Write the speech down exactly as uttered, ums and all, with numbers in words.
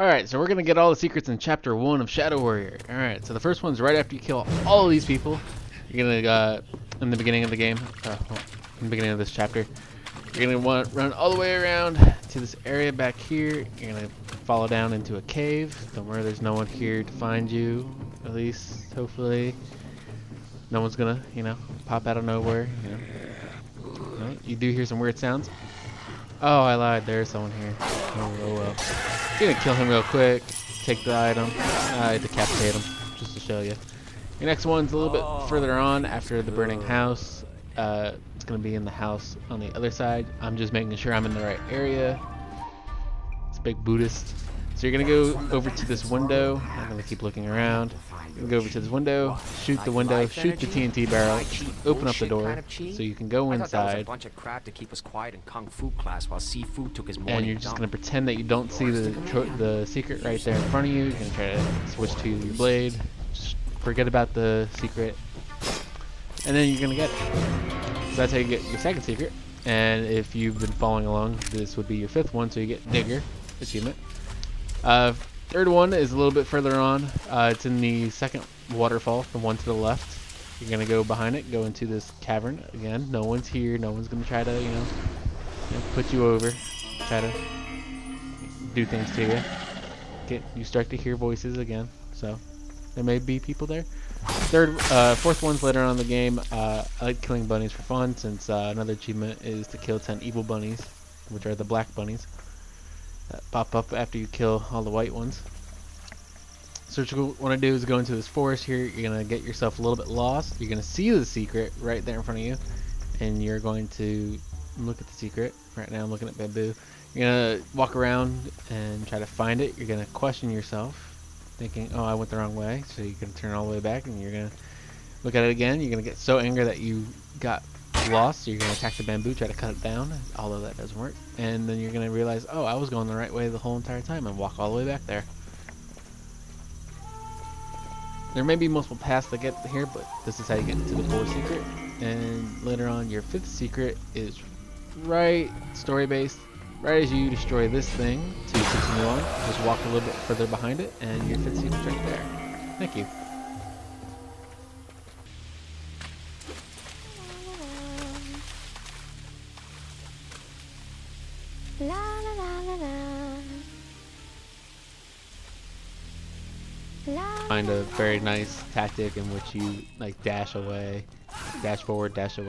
Alright, so we're going to get all the secrets in Chapter one of Shadow Warrior. Alright, so the first one's right after you kill all of these people. You're going to, uh, in the beginning of the game, uh, well, in the beginning of this chapter, you're going to want to run all the way around to this area back here. You're going to follow down into a cave. Don't worry, there's no one here to find you, at least, hopefully. No one's going to, you know, pop out of nowhere, you know. You do hear some weird sounds. Oh, I lied. There's someone here. Oh, oh well. You're gonna kill him real quick. Take the item. I uh, decapitate him just to show you. Your next one's a little bit further on after the burning house. Uh, it's gonna be in the house on the other side. I'm just making sure I'm in the right area. It's a big Buddhist. So you're gonna go over to this window. I'm gonna keep looking around. Go over to this window, shoot the window, shoot the T N T barrel, open up the door so you can go inside. And you're just gonna pretend that you don't see the the secret right there in front of you. You're gonna try to switch to your blade. Just forget about the secret, and then you're gonna get it. So that's how you get your second secret. And if you've been following along, this would be your fifth one. So you get Digger achievement. Uh, Third one is a little bit further on. Uh, it's in the second waterfall, the one to the left. You're gonna go behind it, go into this cavern again. No one's here. No one's gonna try to, you know, you know put you over, try to do things to you. Get you start to hear voices again. So there may be people there. Third, uh, fourth one's later on in the game. Uh, I like killing bunnies for fun, since uh, another achievement is to kill ten evil bunnies, which are the black bunnies that pop up after you kill all the white ones. So what you want to do is go into this forest here. You're going to get yourself a little bit lost. You're going to see the secret right there in front of you, and you're going to look at the secret. Right now I'm looking at Bamboo. You're going to walk around and try to find it. You're going to question yourself, thinking, oh, I went the wrong way. So you can turn all the way back, and you're going to look at it again. You're going to get so angry that you got lost, so you're going to attack the bamboo, try to cut it down, although that doesn't work. And then you're going to realize, oh, I was going the right way the whole entire time, and walk all the way back there. There may be multiple paths that get here, but this is how you get into the fourth secret. And later on, your fifth secret is right story-based. Right as you destroy this thing to continue on, just walk a little bit further behind it, and your fifth secret's right there. Thank you. La la la la la. Find a very nice tactic in which you like dash away, dash forward, dash away.